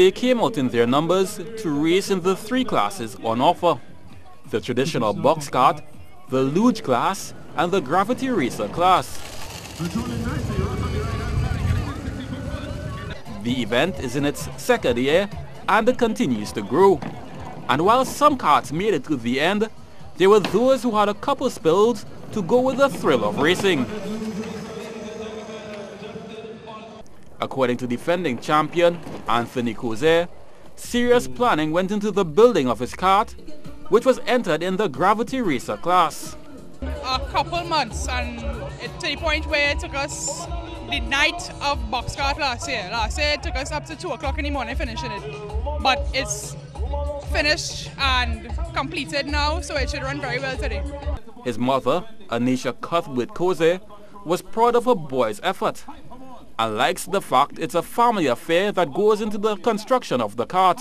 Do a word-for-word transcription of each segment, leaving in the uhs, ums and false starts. they came out in their numbers to race in the three classes on offer: the traditional box kart, the luge class, and the gravity racer class. The event is in its second year and it continues to grow. And while some karts made it to the end, there were those who had a couple spills to go with the thrill of racing. According to defending champion Anthony Kose, serious planning went into the building of his kart, which was entered in the gravity racer class. A couple months, and to the point where it took us the night of box kart last year. Last year it took us up to two o'clock in the morning finishing it. But it's finished and completed now, so it should run very well today. His mother, Anisha Cuthbert Kose, was proud of her boy's effort and likes the fact it's a family affair that goes into the construction of the kart,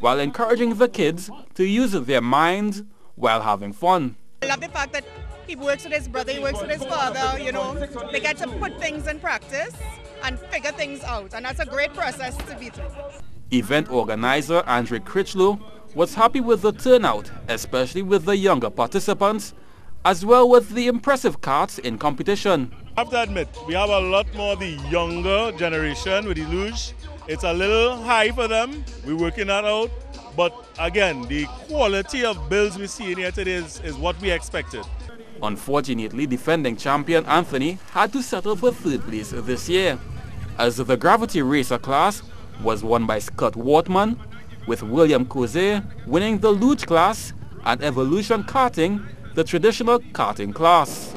while encouraging the kids to use their minds while having fun. I love the fact that he works with his brother, he works with his father, you know. They get to put things in practice and figure things out, and that's a great process to be through. Event organizer Andre Critchlow was happy with the turnout, especially with the younger participants, as well with the impressive karts in competition. I have to admit, we have a lot more of the younger generation with the luge. It's a little high for them. We're working that out. But again, the quality of builds we see in here today is, is what we expected. Unfortunately, defending champion Anthony had to settle for third place this year, as the gravity racer class was won by Scott Wortman, with William Koze winning the luge class and Evolution Karting, the traditional karting class.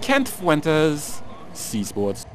Kent Fuentes, C Sports.